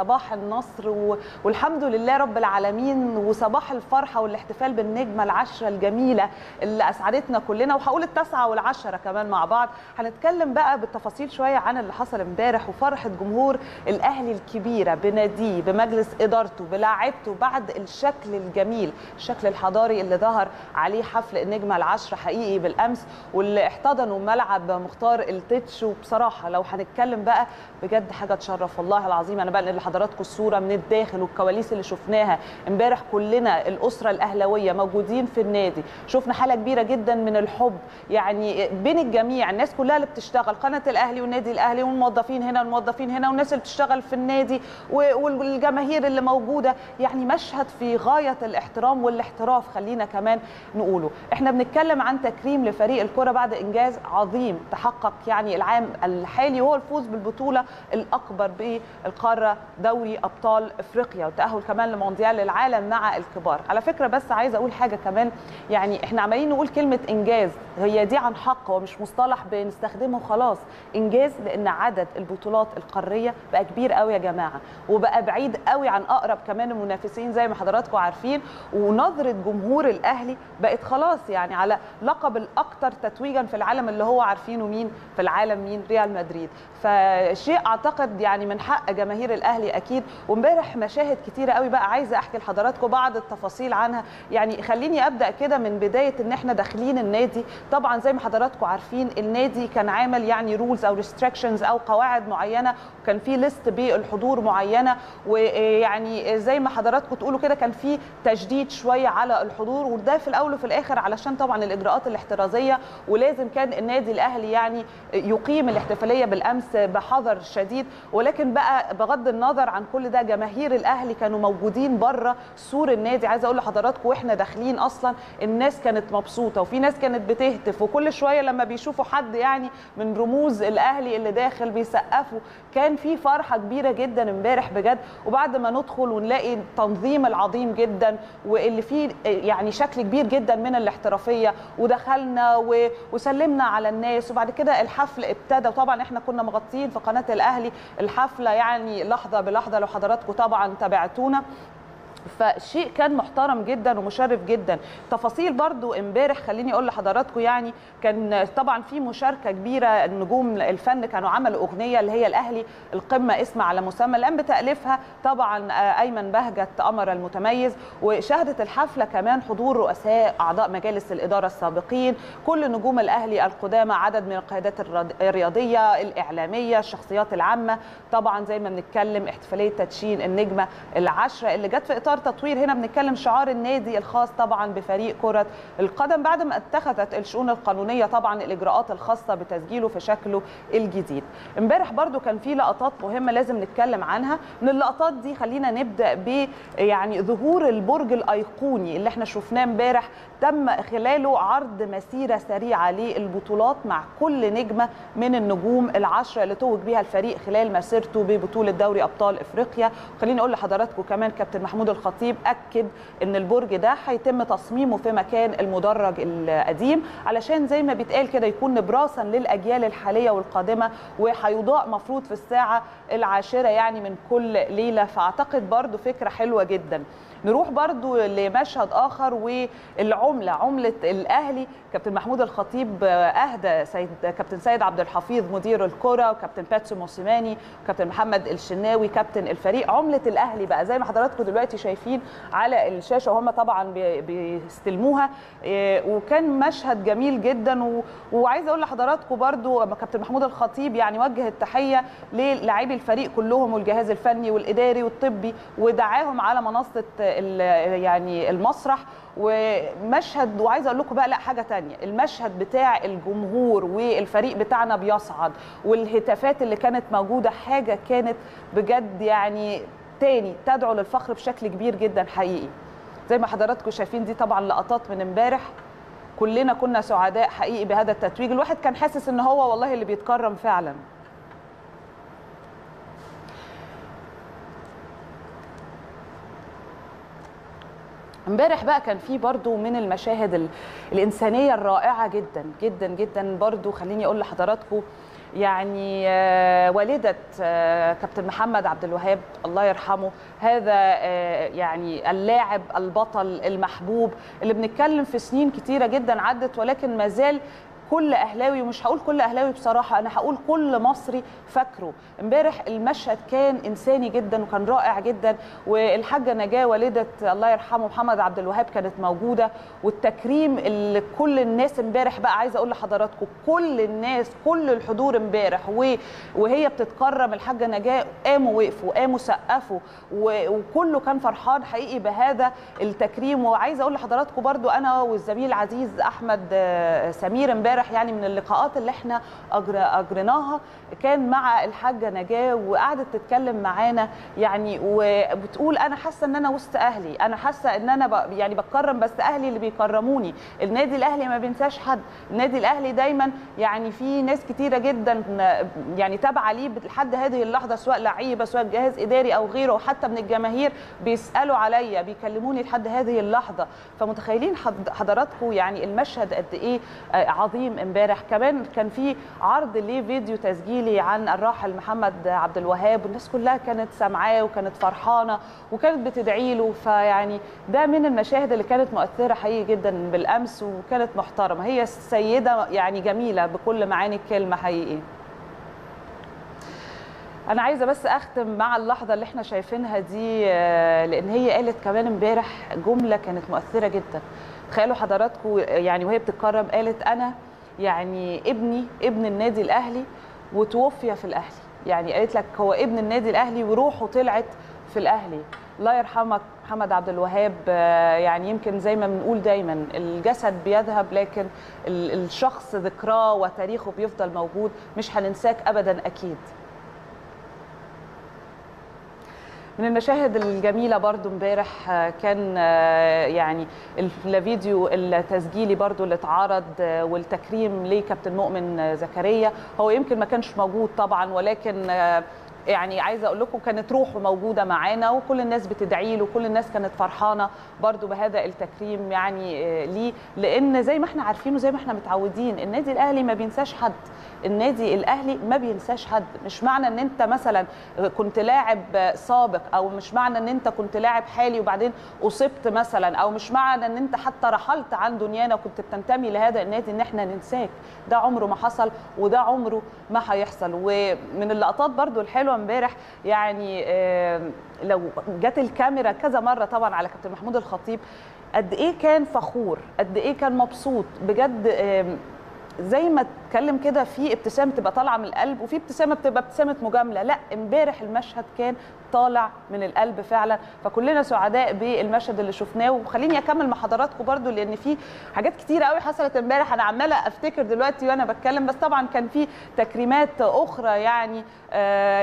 صباح النصر والحمد لله رب العالمين وصباح الفرحة والاحتفال بالنجمة العشرة الجميلة اللي أسعدتنا كلنا، وهقول التاسعة والعشرة كمان مع بعض. هنتكلم بقى بالتفاصيل شوية عن اللي حصل امبارح وفرحة جمهور الأهلي الكبيرة بناديه بمجلس إدارته بلاعبته بعد الشكل الجميل الشكل الحضاري اللي ظهر عليه حفل النجمة العشرة حقيقي بالأمس، واللي احتضنوا ملعب مختار التتش. وبصراحة لو هنتكلم بقى بجد حاجة تشرف والله العظيم. أنا بقى حضراتكم الصوره من الداخل والكواليس اللي شفناها امبارح، كلنا الاسره الاهلاويه موجودين في النادي، شفنا حاله كبيره جدا من الحب يعني بين الجميع، الناس كلها اللي بتشتغل قناه الاهلي والنادي الاهلي والموظفين هنا والموظفين هنا والناس اللي بتشتغل في النادي والجماهير اللي موجوده، يعني مشهد في غايه الاحترام والاحتراف. خلينا كمان نقوله احنا بنتكلم عن تكريم لفريق الكره بعد انجاز عظيم تحقق يعني العام الحالي، وهو الفوز بالبطوله الاكبر بالقاره دوري أبطال أفريقيا والتأهل كمان لمونديال العالم مع الكبار. على فكرة بس عايزة أقول حاجة كمان، يعني إحنا عمالين نقول كلمة إنجاز، هي دي عن حق ومش مصطلح بنستخدمه خلاص، إنجاز لأن عدد البطولات القارية بقى كبير قوي يا جماعة، وبقى بعيد قوي عن أقرب كمان المنافسين زي ما حضراتكم عارفين، ونظرة جمهور الأهلي بقت خلاص يعني على لقب الأكثر تتويجا في العالم اللي هو عارفينه مين في العالم، مين؟ ريال مدريد. فشيء أعتقد يعني من حق جماهير الأهلي اكيد. وامبارح مشاهد كتيره قوي بقى عايزه احكي لحضراتكم بعض التفاصيل عنها، يعني خليني ابدا كده من بدايه ان احنا داخلين النادي. طبعا زي ما حضراتكم عارفين النادي كان عامل يعني رولز او ريستريكشنز او قواعد معينه، وكان في ليست بالحضور معينه، ويعني زي ما حضراتكم تقولوا كده كان في تشديد شويه على الحضور، وده في الاول وفي الاخر علشان طبعا الاجراءات الاحترازيه، ولازم كان النادي الاهلي يعني يقيم الاحتفاليه بالامس بحذر شديد. ولكن بقى بغض النظر عن كل ده جماهير الاهلي كانوا موجودين بره سور النادي. عايزه اقول لحضراتكم واحنا داخلين اصلا الناس كانت مبسوطه، وفي ناس كانت بتهتف، وكل شويه لما بيشوفوا حد يعني من رموز الاهلي اللي داخل بيسقفوا. كان في فرحه كبيره جدا امبارح بجد. وبعد ما ندخل ونلاقي التنظيم العظيم جدا واللي فيه يعني شكل كبير جدا من الاحترافيه، ودخلنا وسلمنا على الناس، وبعد كده الحفل ابتدى. وطبعا احنا كنا مغطيين في قناه الاهلي الحفله يعني لحظه بلحظه لو حضراتكم طبعا تابعتونا، فشيء كان محترم جدا ومشرف جدا. تفاصيل برضو امبارح خليني اقول لحضراتكم، يعني كان طبعا في مشاركه كبيره، النجوم الفن كانوا عملوا اغنيه اللي هي الاهلي القمه اسم على مسمى، الان بتاليفها طبعا ايمن بهجت قمر المتميز. وشهدت الحفله كمان حضور رؤساء اعضاء مجالس الاداره السابقين، كل نجوم الاهلي القدامى، عدد من القيادات الرياضيه الاعلاميه، الشخصيات العامه. طبعا زي ما بنتكلم احتفاليه تدشين النجمه العشره اللي جت في اطار تطوير، هنا بنتكلم شعار النادي الخاص طبعا بفريق كرة القدم بعد ما اتخذت الشؤون القانونية طبعا الإجراءات الخاصة بتسجيله في شكله الجديد. امبارح برضو كان في لقطات مهمة لازم نتكلم عنها. من اللقطات دي خلينا نبدأ ب يعني ظهور البرج الأيقوني اللي احنا شفناه امبارح، تم خلاله عرض مسيرة سريعة للبطولات مع كل نجمة من النجوم العشرة اللي توج بيها الفريق خلال مسيرته ببطولة دوري أبطال إفريقيا. خليني أقول لحضراتكم كمان كابتن محمود الخطيب أكد أن البرج ده هيتم تصميمه في مكان المدرج القديم، علشان زي ما بيتقال كده يكون نبراسا للأجيال الحالية والقادمة، وهيضاء مفروض في الساعة 10 يعني من كل ليلة. فأعتقد برضو فكرة حلوة جدا. نروح برضو لمشهد آخر، والعملة عملة الأهلي كابتن محمود الخطيب أهدى كابتن سيد عبد الحفيظ مدير الكرة، وكابتن باتسو موسيماني، وكابتن محمد الشناوي كابتن الفريق. عملة الأهلي بقى زي ما حضراتكم دلوقتي شايفين على الشاشة وهم طبعا بيستلموها، وكان مشهد جميل جدا. وعايزة أقول لحضراتكم برضو كابتن محمود الخطيب يعني وجه التحية للاعبي الفريق كلهم والجهاز الفني والإداري والطبي، ودعاهم على منصة يعني المسرح. ومشهد، وعايزه اقول لكم بقى لا حاجه ثانيه، المشهد بتاع الجمهور والفريق بتاعنا بيصعد والهتافات اللي كانت موجوده، حاجه كانت بجد يعني تاني تدعو للفخر بشكل كبير جدا حقيقي. زي ما حضراتكم شايفين دي طبعا لقطات من امبارح، كلنا كنا سعداء حقيقي بهذا التتويج، الواحد كان حاسس ان هو والله اللي بيتكرم فعلا. امبارح بقى كان في برضو من المشاهد الإنسانية الرائعة جدا جدا جدا برضو. خليني أقول لحضراتكم يعني والدة كابتن محمد عبد الوهاب الله يرحمه، هذا يعني اللاعب البطل المحبوب اللي بنتكلم في سنين كتيرة جدا عدت، ولكن ما زال كل أهلاوي، ومش هقول كل أهلاوي بصراحة، أنا هقول كل مصري فاكره. امبارح المشهد كان إنساني جدا وكان رائع جدا، والحاجة نجاة والدة الله يرحمه محمد عبد الوهاب كانت موجودة، والتكريم اللي كل الناس امبارح، بقى عايزة أقول لحضراتكم كل الناس، كل الحضور امبارح وهي بتتكرم الحاجة نجاة، قاموا وقفوا، قاموا سقفوا، وكله كان فرحان حقيقي بهذا التكريم. وعايزة أقول لحضراتكم برضو أنا والزميل العزيز أحمد سمير امبارح يعني من اللقاءات اللي احنا اجريناها كان مع الحاجه نجاه، وقعدت تتكلم معانا يعني، وبتقول انا حاسه ان انا وسط اهلي، انا حاسه ان انا يعني بتكرم، بس اهلي اللي بيكرموني. النادي الاهلي ما بينساش حد، النادي الاهلي دايما يعني في ناس كتيره جدا يعني تابعه ليه لحد هذه اللحظه، سواء لعيبه سواء جهاز اداري او غيره، وحتى من الجماهير بيسالوا عليا بيكلموني لحد هذه اللحظه. فمتخيلين حضراتكم يعني المشهد قد ايه عظيم امبارح. كمان كان في عرض ليه فيديو تسجيلي عن الراحل محمد عبد الوهاب، والناس كلها كانت سامعاه وكانت فرحانه وكانت بتدعي له، فيعني ده من المشاهد اللي كانت مؤثره حقيقي جدا بالامس، وكانت محترمه هي السيده يعني، جميله بكل معاني الكلمه حقيقي. أنا عايزة بس أختم مع اللحظة اللي احنا شايفينها دي، لأن هي قالت كمان امبارح جملة كانت مؤثرة جدا. تخيلوا حضراتكم يعني وهي بتتكرم قالت أنا يعني ابني ابن النادي الأهلي وتوفي في الأهلي، يعني قالت لك هو ابن النادي الأهلي وروحه طلعت في الأهلي. الله يرحمك محمد عبد الوهاب، يعني يمكن زي ما بنقول دايما الجسد بيذهب لكن الشخص ذكراه وتاريخه بيفضل موجود، مش هننساك أبدا أكيد. من المشاهد الجميله برضو امبارح كان يعني الفيديو التسجيلي برضو اللي اتعرض والتكريم لكابتن مؤمن زكريا، هو يمكن ما كانش موجود طبعا، ولكن يعني عايزه اقول لكم كانت روحه موجوده معانا، وكل الناس بتدعي له وكل الناس كانت فرحانه برضو بهذا التكريم يعني ليه، لان زي ما احنا عارفين وزي ما احنا متعودين النادي الاهلي ما بينساش حد، النادي الاهلي ما بينساش حد. مش معنى ان انت مثلا كنت لاعب سابق، او مش معنى ان انت كنت لاعب حالي وبعدين اصبت مثلا، او مش معنى ان انت حتى رحلت عن دنيانا وكنت بتنتمي لهذا النادي ان احنا ننساك. ده عمره ما حصل وده عمره ما هيحصل. ومن اللقطات برضو الحلوه امبارح يعني لو جت الكاميرا كذا مره طبعا على كابتن محمود الخطيب، قد ايه كان فخور، قد ايه كان مبسوط بجد، زي ما اتكلم كده في ابتسامه تبقى طالعه من القلب وفي ابتسامه بتبقى ابتسامه مجامله. لا امبارح المشهد كان طالع من القلب فعلا، فكلنا سعداء بالمشهد اللي شفناه. وخليني اكمل مع حضراتكم برضو لان في حاجات كتير قوي حصلت امبارح، انا عماله افتكر دلوقتي وانا بتكلم، بس طبعا كان في تكريمات اخرى يعني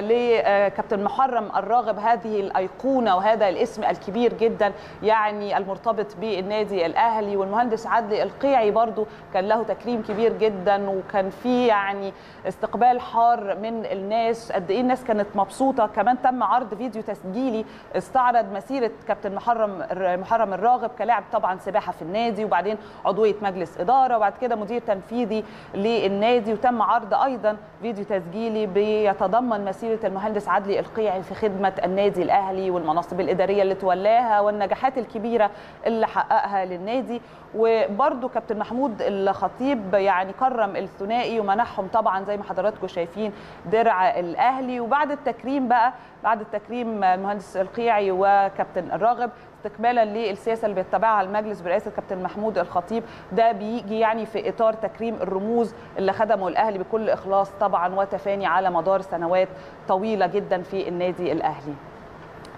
لكابتن محرم الراغب، هذه الايقونه وهذا الاسم الكبير جدا يعني المرتبط بالنادي الاهلي، والمهندس عادل القيعي برضو كان له تكريم كبير جدا، وكان في يعني استقبال حار من الناس، قد ايه الناس كانت مبسوطه. كمان تم عرض فيديو تسجيلي استعرض مسيره كابتن محرم الراغب كلاعب طبعا سباحه في النادي، وبعدين عضويه مجلس اداره، وبعد كده مدير تنفيذي للنادي، وتم عرض ايضا فيديو تسجيلي بيتضمن مسيره المهندس عدلي القيعي في خدمه النادي الاهلي والمناصب الاداريه اللي تولاها والنجاحات الكبيره اللي حققها للنادي. وبرده كابتن محمود الخطيب يعني كرم الثنائي ومنحهم طبعا زي ما حضراتكم شايفين درع الاهلي. وبعد التكريم بقى، بعد التكريم المهندس القيعي وكابتن الراغب، استكمالا للسياسه اللي بيتبعها المجلس برئاسه كابتن محمود الخطيب، ده بيجي يعني في اطار تكريم الرموز اللي خدموا الاهلي بكل اخلاص طبعا وتفاني على مدار سنوات طويله جدا في النادي الاهلي.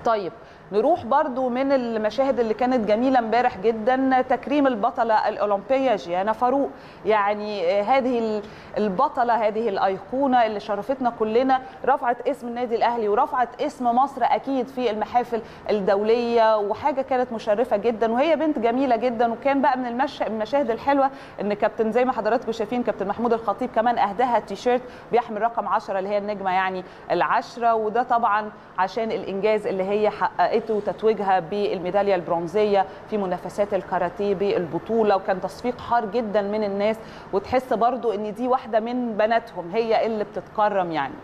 طيب نروح برضو من المشاهد اللي كانت جميلة امبارح جدا تكريم البطلة الأولمبية جيانا فاروق، يعني هذه البطلة هذه الأيقونة اللي شرفتنا كلنا، رفعت اسم النادي الأهلي ورفعت اسم مصر أكيد في المحافل الدولية، وحاجة كانت مشرفة جدا، وهي بنت جميلة جدا. وكان بقى من المشاهد الحلوة إن كابتن زي ما حضراتكم شايفين كابتن محمود الخطيب كمان أهداها التيشيرت بيحمل رقم 10 اللي هي النجمة يعني العشرة، وده طبعا عشان الإنجاز اللي هي حققته حققته تتويجها بالميداليه البرونزيه في منافسات الكاراتيه بالبطوله، وكان تصفيق حار جدا من الناس، وتحس برضو ان دي واحده من بناتهم هي اللي بتتكرم يعني.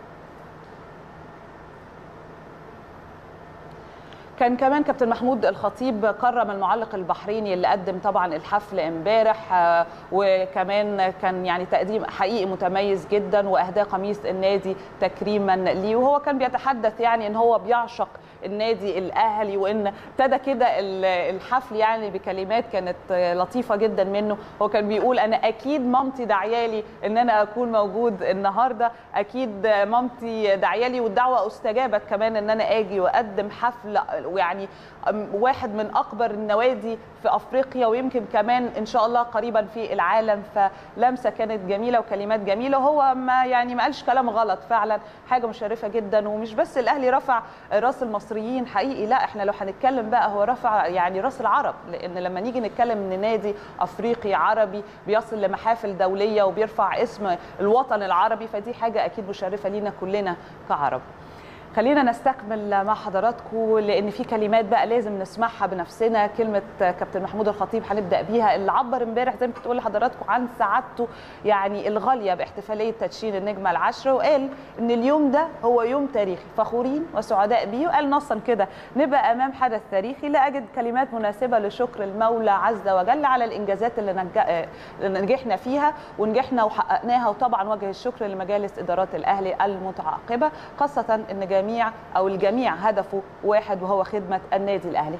كان كمان كابتن محمود الخطيب كرم المعلق البحريني اللي قدم طبعا الحفل امبارح، وكمان كان يعني تقديم حقيقي متميز جدا، واهداه قميص النادي تكريما ليه، وهو كان بيتحدث يعني ان هو بيعشق النادي الاهلي، وان ابتدى كده الحفل يعني بكلمات كانت لطيفه جدا منه. هو كان بيقول انا اكيد مامتي دعيالي ان انا اكون موجود النهارده، اكيد مامتي دعيالي والدعوه استجابت كمان ان انا اجي واقدم حفل ويعني واحد من اكبر النوادي في افريقيا، ويمكن كمان ان شاء الله قريبا في العالم. فلمسه كانت جميله وكلمات جميله، هو ما قالش كلام غلط، فعلا حاجه مشرفه جدا. ومش بس الاهلي رفع راس المصريين حقيقي، لا احنا لو هنتكلم بقى هو رفع يعني راس العرب، لان لما نيجي نتكلم ان نادي افريقي عربي بيصل لمحافل دوليه وبيرفع اسم الوطن العربي، فدي حاجه اكيد مشرفه لينا كلنا كعرب. خلينا نستكمل مع حضراتكم، لان في كلمات بقى لازم نسمعها بنفسنا. كلمه كابتن محمود الخطيب هنبدا بيها، اللي عبر امبارح زي ما كنت بقول لحضراتكم عن سعادته يعني الغاليه باحتفاليه تدشين النجمه العاشره، وقال ان اليوم ده هو يوم تاريخي فخورين وسعداء بيه، وقال نصا كده نبقى امام حدث تاريخي. لا اجد كلمات مناسبه لشكر المولى عز وجل على الانجازات اللي نجحنا فيها ونجحنا وحققناها، وطبعا وجه الشكر لمجالس ادارات الاهلي المتعاقبه، خاصه ان الجميع هدفه واحد وهو خدمة النادي الأهلي.